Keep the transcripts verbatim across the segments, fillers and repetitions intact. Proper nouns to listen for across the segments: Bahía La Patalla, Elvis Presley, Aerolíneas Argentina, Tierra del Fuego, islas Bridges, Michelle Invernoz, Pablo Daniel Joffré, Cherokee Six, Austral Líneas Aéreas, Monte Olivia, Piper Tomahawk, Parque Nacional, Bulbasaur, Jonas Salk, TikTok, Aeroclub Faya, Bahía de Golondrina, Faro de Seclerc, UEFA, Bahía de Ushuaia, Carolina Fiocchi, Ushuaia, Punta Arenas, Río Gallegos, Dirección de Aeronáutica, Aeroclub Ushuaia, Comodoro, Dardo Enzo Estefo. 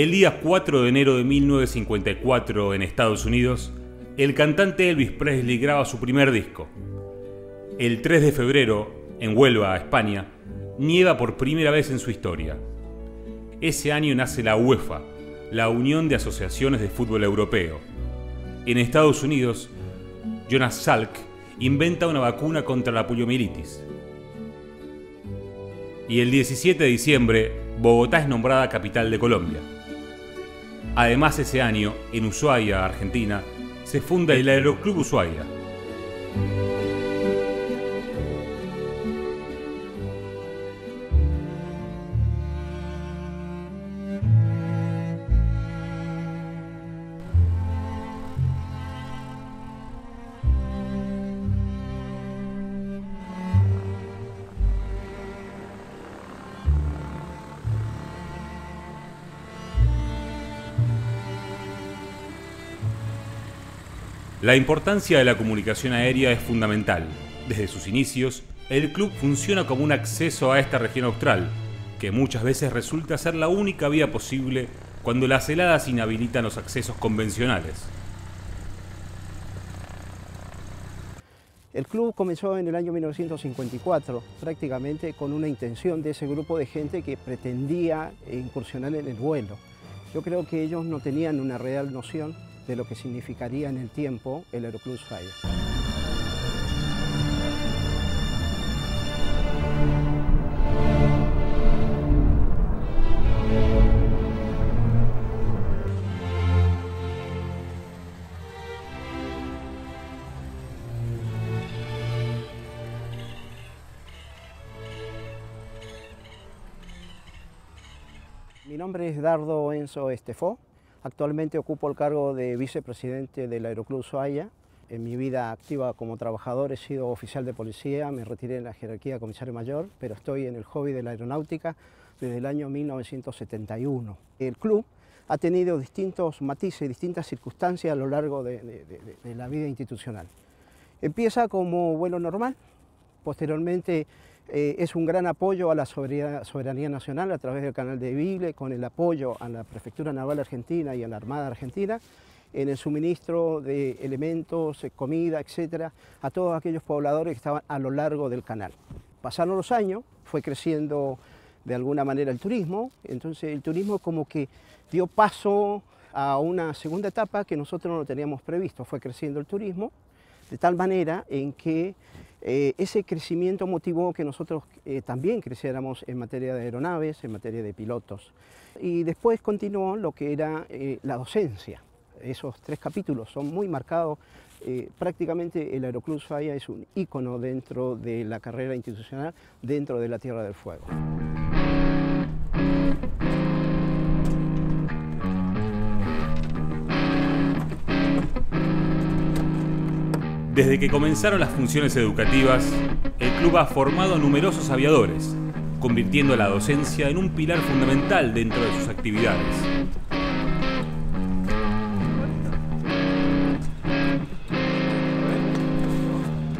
El día cuatro de enero de mil novecientos cincuenta y cuatro en Estados Unidos, el cantante Elvis Presley graba su primer disco. El tres de febrero, en Huelva, España, nieva por primera vez en su historia. Ese año nace la UEFA, la Unión de Asociaciones de Fútbol Europeo. En Estados Unidos, Jonas Salk inventa una vacuna contra la poliomielitis. Y el diecisiete de diciembre, Bogotá es nombrada capital de Colombia. Además, ese año, en Ushuaia, Argentina, se funda el Aeroclub Ushuaia. La importancia de la comunicación aérea es fundamental. Desde sus inicios, el club funciona como un acceso a esta región austral, que muchas veces resulta ser la única vía posible cuando las heladas inhabilitan los accesos convencionales. El club comenzó en el año mil novecientos cincuenta y cuatro, prácticamente con una intención de ese grupo de gente que pretendía incursionar en el vuelo. Yo creo que ellos no tenían una real noción de lo que significaría en el tiempo el Aeroclub Faya. Mi nombre es Dardo Enzo Estefo. Actualmente ocupo el cargo de vicepresidente del Aeroclub Ushuaia. En mi vida activa como trabajador he sido oficial de policía, me retiré en la jerarquía de comisario mayor, pero estoy en el hobby de la aeronáutica desde el año mil novecientos setenta y uno. El club ha tenido distintos matices, distintas circunstancias a lo largo de, de, de, de la vida institucional. Empieza como vuelo normal, posteriormente Eh, es un gran apoyo a la soberanía, soberanía nacional a través del canal de Vigle, con el apoyo a la Prefectura Naval Argentina y a la Armada Argentina, en el suministro de elementos, comida, etcétera, a todos aquellos pobladores que estaban a lo largo del canal. Pasaron los años, fue creciendo de alguna manera el turismo, entonces el turismo como que dio paso a una segunda etapa que nosotros no teníamos previsto, fue creciendo el turismo, de tal manera en que Eh, ese crecimiento motivó que nosotros eh, también creciéramos en materia de aeronaves, en materia de pilotos. Y después continuó lo que era eh, la docencia. Esos tres capítulos son muy marcados. Eh, prácticamente el Aeroclub Ushuaia es un ícono dentro de la carrera institucional, dentro de la Tierra del Fuego. Desde que comenzaron las funciones educativas, el club ha formado a numerosos aviadores, convirtiendo la docencia en un pilar fundamental dentro de sus actividades.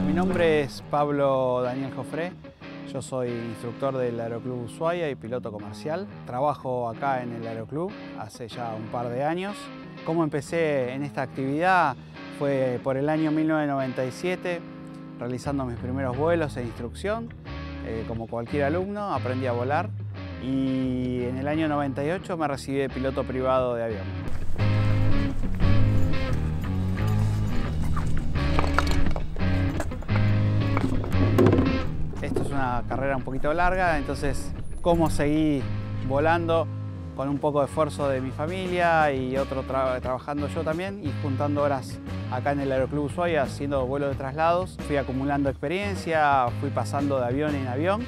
Mi nombre es Pablo Daniel Joffré, yo soy instructor del Aeroclub Ushuaia y piloto comercial. Trabajo acá en el Aeroclub hace ya un par de años. ¿Cómo empecé en esta actividad? Fue por el año mil novecientos noventa y siete, realizando mis primeros vuelos e instrucción. Eh, como cualquier alumno, aprendí a volar y en el año noventa y ocho me recibí de piloto privado de avión. Esto es una carrera un poquito larga, entonces cómo seguí volando con un poco de esfuerzo de mi familia y otro tra trabajando yo también y juntando horas acá en el Aeroclub Ushuaia haciendo vuelos de traslados. Fui acumulando experiencia, fui pasando de avión en avión.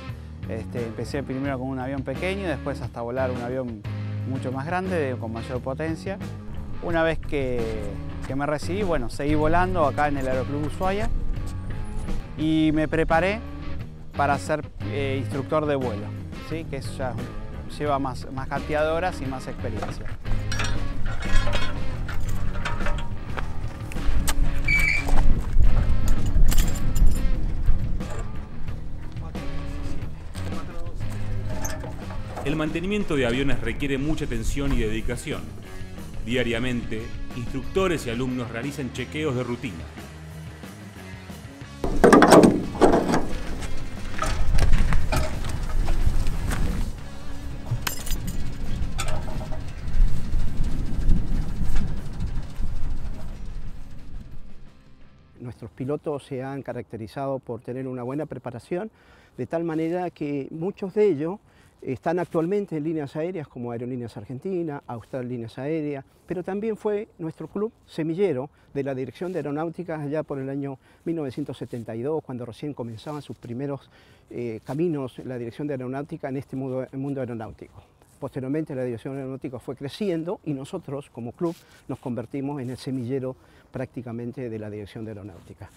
Este, empecé primero con un avión pequeño, después hasta volar un avión mucho más grande, con mayor potencia. Una vez que, que me recibí, bueno, seguí volando acá en el Aeroclub Ushuaia y me preparé para ser eh, instructor de vuelo, ¿sí? Que eso ya lleva más, más cantidad de horas y más experiencia. el mantenimiento de aviones requiere mucha atención y dedicación. Diariamente, instructores y alumnos realizan chequeos de rutina. Nuestros pilotos se han caracterizado por tener una buena preparación, de tal manera que muchos de ellos están actualmente en líneas aéreas como Aerolíneas Argentina, Austral Líneas Aéreas, pero también fue nuestro club semillero de la Dirección de Aeronáutica allá por el año mil novecientos setenta y dos, cuando recién comenzaban sus primeros eh, caminos la Dirección de Aeronáutica en este mundo, mundo aeronáutico. Posteriormente la Dirección Aeronáutica fue creciendo y nosotros como club nos convertimos en el semillero prácticamente de la Dirección de Aeronáutica.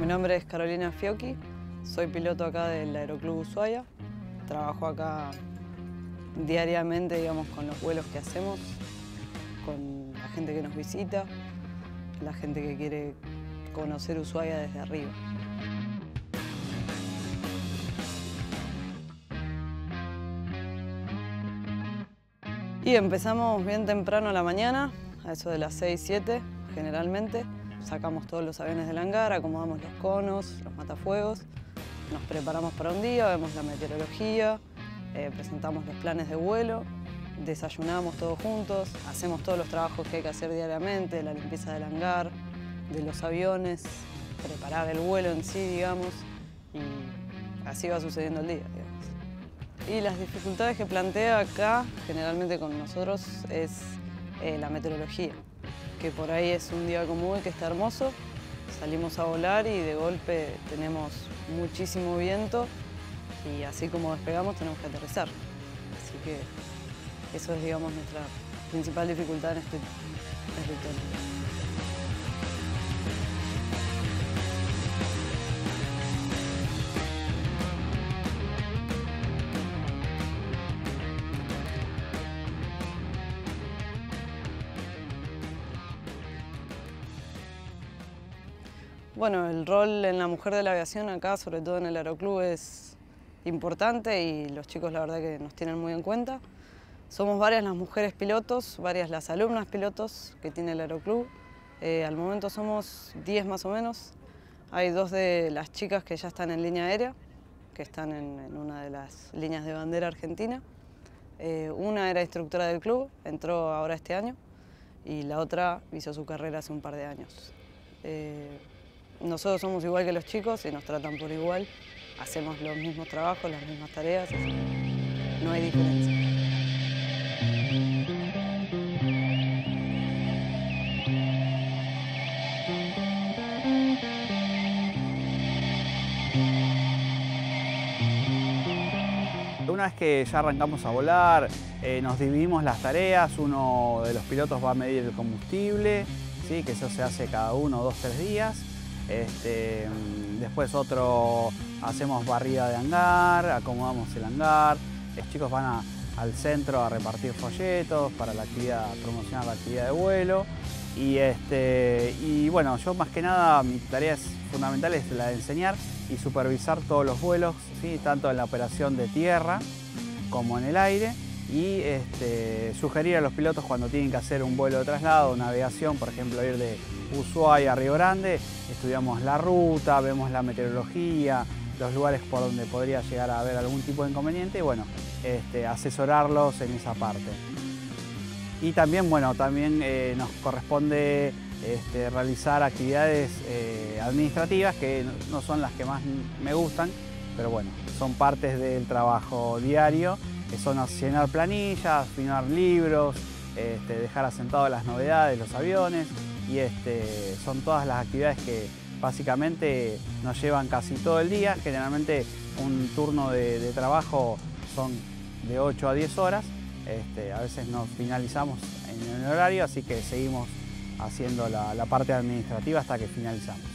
Mi nombre es Carolina Fiocchi, soy piloto acá del Aeroclub Ushuaia, trabajo acá diariamente, digamos, con los vuelos que hacemos, con la gente que nos visita, la gente que quiere conocer Ushuaia desde arriba. Y empezamos bien temprano a la mañana, a eso de las seis, siete generalmente. Sacamos todos los aviones del hangar, acomodamos los conos, los matafuegos, nos preparamos para un día, vemos la meteorología, eh, presentamos los planes de vuelo, desayunamos todos juntos, hacemos todos los trabajos que hay que hacer diariamente, la limpieza del hangar, de los aviones, preparar el vuelo en sí, digamos, y así va sucediendo el día, digamos. Y las dificultades que plantea acá, generalmente con nosotros, es eh, la meteorología, que por ahí es un día como hoy que está hermoso, salimos a volar y de golpe tenemos muchísimo viento y así como despegamos tenemos que aterrizar, así que eso es, digamos, nuestra principal dificultad en este territorio. Bueno, el rol en la mujer de la aviación acá, sobre todo en el aeroclub, es importante y los chicos la verdad que nos tienen muy en cuenta. Somos varias las mujeres pilotos, varias las alumnas pilotos que tiene el aeroclub. Eh, al momento somos diez más o menos. Hay dos de las chicas que ya están en línea aérea, que están en, en una de las líneas de bandera argentina. Eh, una era instructora del club, entró ahora este año, y la otra hizo su carrera hace un par de años. Eh, Nosotros somos igual que los chicos y nos tratan por igual. Hacemos los mismos trabajos, las mismas tareas, no hay diferencia. Una vez que ya arrancamos a volar, eh, nos dividimos las tareas. Uno de los pilotos va a medir el combustible, ¿sí? Que eso se hace cada uno, dos, tres días. Este, después otro, hacemos barrida de hangar, acomodamos el hangar, los chicos van a, al centro a repartir folletos para la actividad, promocionar la actividad de vuelo y, este, y bueno, yo más que nada mi tarea es, fundamental es la de enseñar y supervisar todos los vuelos, ¿sí? Tanto en la operación de tierra como en el aire y este, sugerir a los pilotos cuando tienen que hacer un vuelo de traslado, una navegación, por ejemplo ir de Ushuaia a Río Grande, estudiamos la ruta, vemos la meteorología, los lugares por donde podría llegar a haber algún tipo de inconveniente y bueno, este, asesorarlos en esa parte. Y también, bueno, también eh, nos corresponde este, realizar actividades eh, administrativas que no son las que más me gustan, pero bueno, son partes del trabajo diario, que son llenar planillas, afinar libros, este, dejar asentadas las novedades, los aviones. Y este, son todas las actividades que básicamente nos llevan casi todo el día. Generalmente un turno de, de trabajo son de ocho a diez horas. Este, a veces nos finalizamos en el horario, así que seguimos haciendo la, la parte administrativa hasta que finalizamos.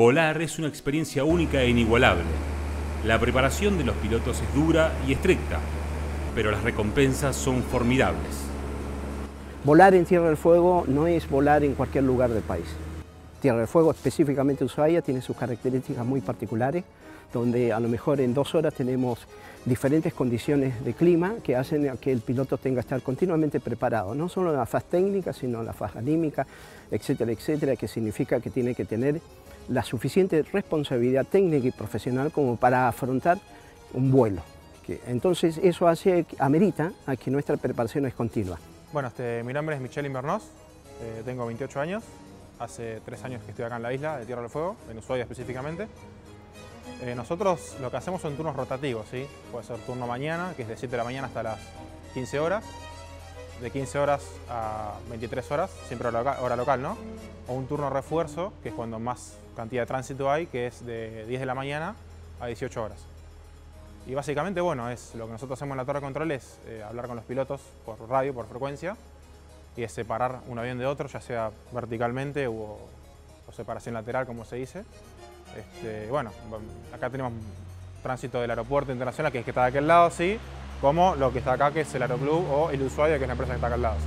Volar es una experiencia única e inigualable. La preparación de los pilotos es dura y estricta, pero las recompensas son formidables. Volar en Tierra del Fuego no es volar en cualquier lugar del país. Tierra del Fuego, específicamente Ushuaia, tiene sus características muy particulares, donde a lo mejor en dos horas tenemos diferentes condiciones de clima que hacen que el piloto tenga que estar continuamente preparado, no solo en la fase técnica, sino en la fase anímica, etcétera, etcétera, que significa que tiene que tener la suficiente responsabilidad técnica y profesional como para afrontar un vuelo. Entonces eso hace, amerita a que nuestra preparación es continua. Bueno, este, mi nombre es Michelle Invernoz, eh, tengo veintiocho años, hace tres años que estoy acá en la isla de Tierra del Fuego, en Ushuaia específicamente. Eh, nosotros lo que hacemos son turnos rotativos, ¿sí? Puede ser turno mañana, que es de siete de la mañana hasta las quince horas, de quince horas a veintitrés horas, siempre hora local, ¿no? O un turno refuerzo, que es cuando más cantidad de tránsito hay, que es de diez de la mañana a dieciocho horas. Y básicamente, bueno, es lo que nosotros hacemos en la torre de control es eh, hablar con los pilotos por radio, por frecuencia, y es separar un avión de otro, ya sea verticalmente o, o separación lateral, como se dice. Este, bueno, acá tenemos tránsito del aeropuerto internacional, que es que está de aquel lado, sí, como lo que está acá, que es el Aeroclub, o el Ushuaia, que es la empresa que está acá al lado, ¿sí?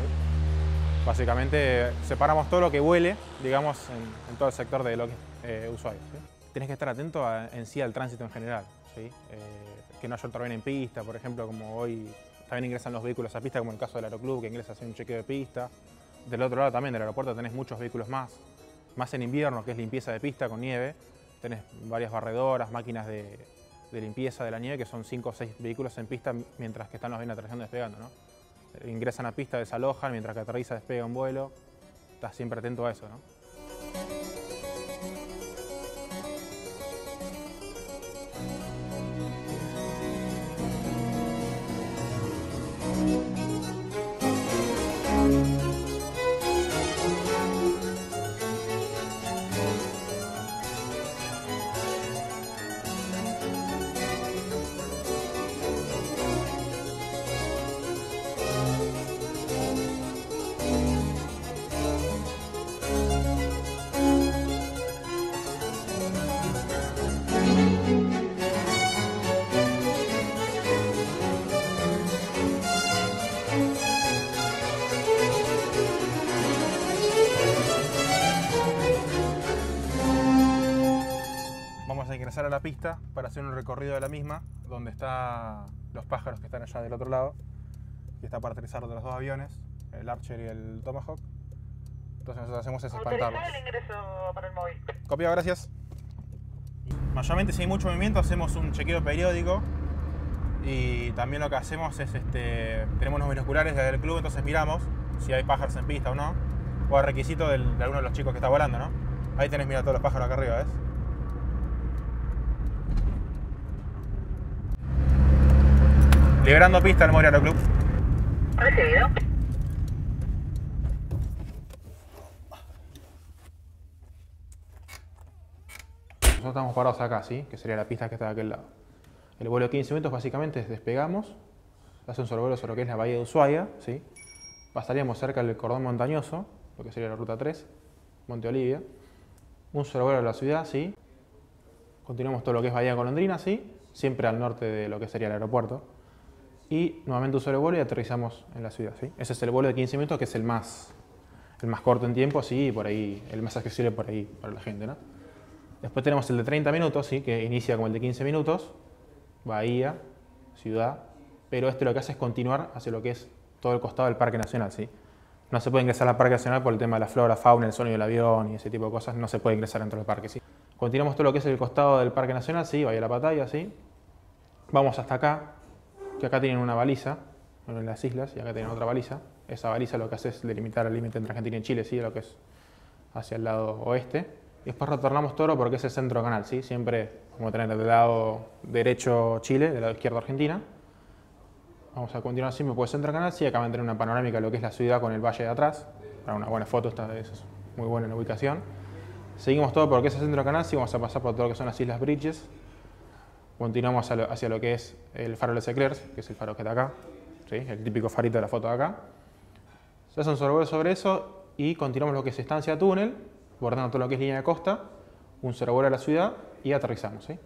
Básicamente, separamos todo lo que huele, digamos, en, en todo el sector de lo que es eh, Ushuaia, ¿sí? Tenés que estar atento a, en sí al tránsito en general, ¿sí? Eh, que no haya otra vez en pista, por ejemplo, como hoy también ingresan los vehículos a pista, como en el caso del Aeroclub, que ingresa a hacer un chequeo de pista. Del otro lado también, del aeropuerto, tenés muchos vehículos más. Más en invierno, que es limpieza de pista con nieve. Tenés varias barredoras, máquinas de, de limpieza de la nieve, que son cinco o seis vehículos en pista mientras que están los aviones aterrizando y despegando, ¿no? Ingresan a pista, desalojan, mientras que aterriza, despega un vuelo. Estás siempre atento a eso, ¿no? A la pista para hacer un recorrido de la misma, donde están los pájaros que están allá del otro lado, y está para aterrizar de los dos aviones, el Archer y el Tomahawk. Entonces nosotros hacemos es espantarlos. Autorizar el ingreso para el móvil. Copia, gracias. Mayormente si hay mucho movimiento hacemos un chequeo periódico, y también lo que hacemos es, este, tenemos unos binoculares del club, entonces miramos si hay pájaros en pista o no, o a requisito del, de alguno de los chicos que está volando, ¿no? Ahí tenés, mira todos los pájaros acá arriba, ¿ves? Liberando pista al móvil Aeroclub. Recibido. Nosotros estamos parados acá, ¿sí? Que sería la pista que está de aquel lado. El vuelo de quince minutos básicamente es despegamos, hace un sobrevuelo sobre lo que es la bahía de Ushuaia, ¿sí? Pasaríamos cerca del cordón montañoso, lo que sería la ruta tres, Monte Olivia. Un sobrevuelo de la ciudad, ¿sí? Continuamos todo lo que es Bahía de Golondrina, ¿sí? Siempre al norte de lo que sería el aeropuerto. Y nuevamente un sobrevuelo y aterrizamos en la ciudad, ¿sí? Ese es el vuelo de quince minutos, que es el más, el más corto en tiempo, sí, y por ahí, el más accesible por ahí para la gente, ¿no? Después tenemos el de treinta minutos, ¿sí? Que inicia como el de quince minutos, bahía, ciudad, pero este lo que hace es continuar hacia lo que es todo el costado del Parque Nacional, ¿sí? No se puede ingresar al Parque Nacional por el tema de la flora, fauna, el sonido del avión y ese tipo de cosas, no se puede ingresar dentro del parque, ¿sí? Continuamos todo lo que es el costado del Parque Nacional, ¿sí? Bahía La Patalla, ¿sí? Vamos hasta acá, que acá tienen una baliza, bueno, en las islas, y acá tienen otra baliza. Esa baliza lo que hace es delimitar el límite entre Argentina y Chile, ¿sí? Lo que es hacia el lado oeste. Y después retornamos Toro porque es el centro canal, ¿sí? Siempre vamos a tener del lado derecho Chile, del lado izquierdo Argentina. Vamos a continuar siempre por el centro canal, sí. Acá van a tener una panorámica de lo que es la ciudad con el valle de atrás. Para una buena foto, está, eso es muy buena la ubicación. Seguimos todo porque es el centro canal, sí. Vamos a pasar por todo lo que son las islas Bridges. Continuamos hacia lo que es el Faro de Seclerc, que es el faro que está acá, ¿sí? El típico farito de la foto de acá. Se hace un sobrevuelo sobre eso y continuamos lo que es estancia túnel, bordando todo lo que es línea de costa, un sobrevuelo a la ciudad y aterrizamos, ¿sí?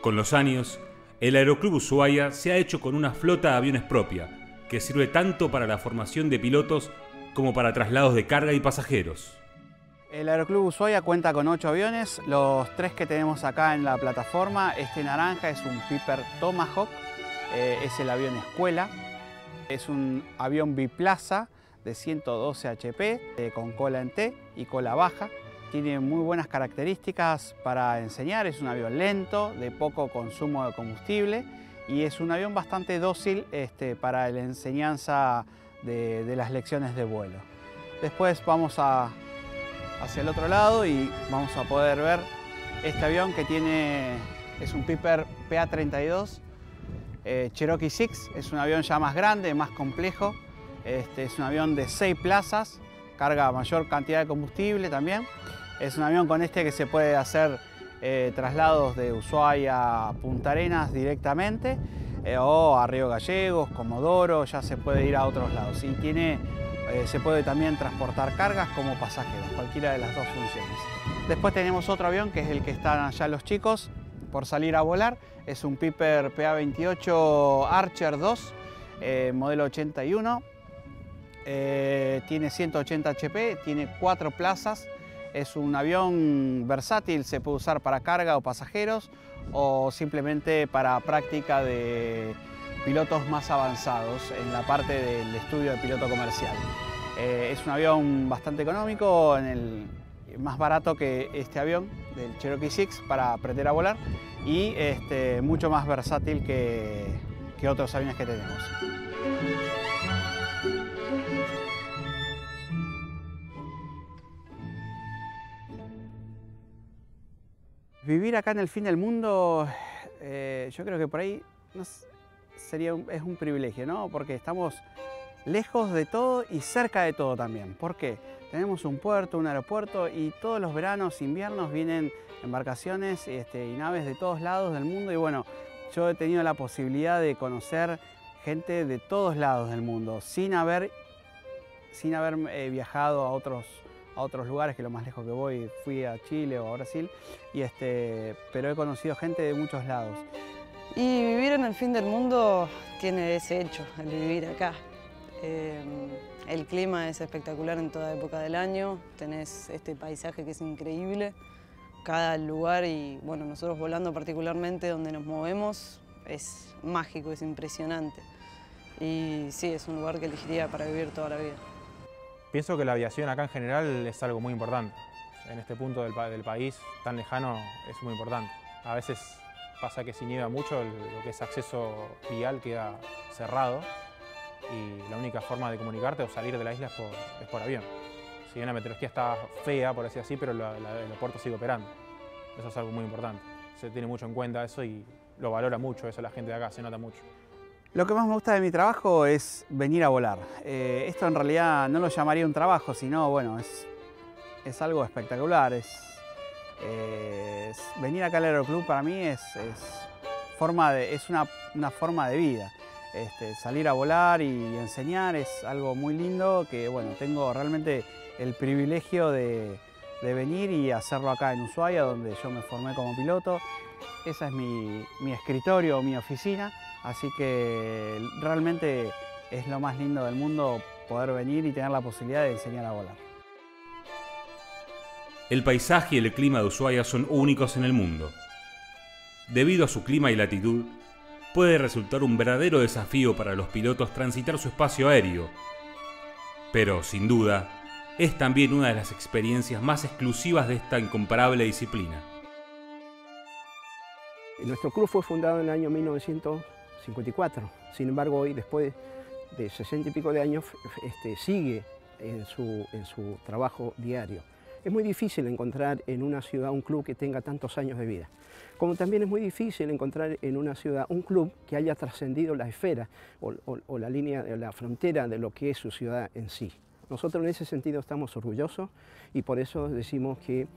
Con los años, el Aeroclub Ushuaia se ha hecho con una flota de aviones propia, que sirve tanto para la formación de pilotos como para traslados de carga y pasajeros. El Aeroclub Ushuaia cuenta con ocho aviones, los tres que tenemos acá en la plataforma. Este naranja es un Piper Tomahawk, eh, es el avión escuela, es un avión biplaza de ciento doce H P, eh, con cola en T y cola baja. Tiene muy buenas características para enseñar, es un avión lento, de poco consumo de combustible y es un avión bastante dócil este, para la enseñanza de, de las lecciones de vuelo. Después vamos a, hacia el otro lado y vamos a poder ver este avión que tiene, es un Piper P A treinta y dos, eh, Cherokee Six, es un avión ya más grande, más complejo, este, es un avión de seis plazas, carga mayor cantidad de combustible también. Es un avión con este que se puede hacer eh, traslados de Ushuaia a Punta Arenas directamente eh, o a Río Gallegos, Comodoro, ya se puede ir a otros lados. Y tiene, eh, se puede también transportar cargas como pasajeros, cualquiera de las dos funciones. Después tenemos otro avión que es el que están allá los chicos por salir a volar. Es un Piper P A veintiocho Archer dos, eh, modelo ochenta y uno. Eh, tiene ciento ochenta H P, tiene cuatro plazas. Es un avión versátil, se puede usar para carga o pasajeros o simplemente para práctica de pilotos más avanzados en la parte del estudio de piloto comercial. Eh, es un avión bastante económico, en el, más barato que este avión del Cherokee Six para aprender a volar y este, mucho más versátil que, que otros aviones que tenemos. Vivir acá en el fin del mundo, eh, yo creo que por ahí no sé, sería un, es un privilegio, ¿no? Porque estamos lejos de todo y cerca de todo también. ¿Por qué? Tenemos un puerto, un aeropuerto y todos los veranos, inviernos vienen embarcaciones este, y naves de todos lados del mundo. Y bueno, yo he tenido la posibilidad de conocer gente de todos lados del mundo sin haber, sin haber eh, viajado a otros a otros lugares, que lo más lejos que voy fui a Chile o a Brasil, y este, pero he conocido gente de muchos lados. Y vivir en el fin del mundo tiene ese hecho, el vivir acá. Eh, el clima es espectacular en toda época del año, tenés este paisaje que es increíble, cada lugar y bueno, nosotros volando particularmente donde nos movemos es mágico, es impresionante. Y sí, es un lugar que elegiría para vivir toda la vida. Pienso que la aviación acá en general es algo muy importante. En este punto del, pa del país tan lejano es muy importante. A veces pasa que si nieva mucho, lo que es acceso vial queda cerrado y la única forma de comunicarte o salir de la isla es por, es por avión. Si bien la meteorología está fea, por decir así, pero la, la, el aeropuerto sigue operando. Eso es algo muy importante. Se tiene mucho en cuenta eso y lo valora mucho eso la gente de acá, se nota mucho. Lo que más me gusta de mi trabajo es venir a volar. Eh, esto en realidad no lo llamaría un trabajo, sino bueno, es, es algo espectacular. Es, eh, es, venir acá al Aeroclub para mí es, es, forma de, es una, una forma de vida. Este, salir a volar y enseñar es algo muy lindo que bueno, tengo realmente el privilegio de, de venir y hacerlo acá en Ushuaia, donde yo me formé como piloto. Ese es mi, mi escritorio, mi oficina. Así que realmente es lo más lindo del mundo poder venir y tener la posibilidad de enseñar a volar. El paisaje y el clima de Ushuaia son únicos en el mundo. Debido a su clima y latitud, puede resultar un verdadero desafío para los pilotos transitar su espacio aéreo. Pero, sin duda, es también una de las experiencias más exclusivas de esta incomparable disciplina. Nuestro club fue fundado en el año mil novecientos cincuenta y cuatro, sin embargo hoy después de sesenta y pico de años este, sigue en su, en su trabajo diario. Es muy difícil encontrar en una ciudad un club que tenga tantos años de vida, como también es muy difícil encontrar en una ciudad un club que haya trascendido la esfera o, o, o la línea, la frontera de lo que es su ciudad en sí. Nosotros en ese sentido estamos orgullosos y por eso decimos que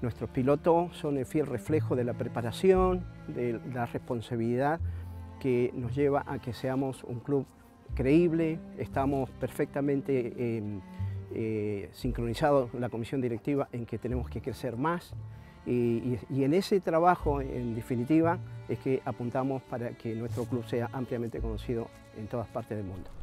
nuestros pilotos son el fiel reflejo de la preparación, de la responsabilidad que nos lleva a que seamos un club creíble. Estamos perfectamente eh, eh, sincronizados con la comisión directiva en que tenemos que crecer más y, y, y en ese trabajo, en definitiva, es que apuntamos para que nuestro club sea ampliamente conocido en todas partes del mundo.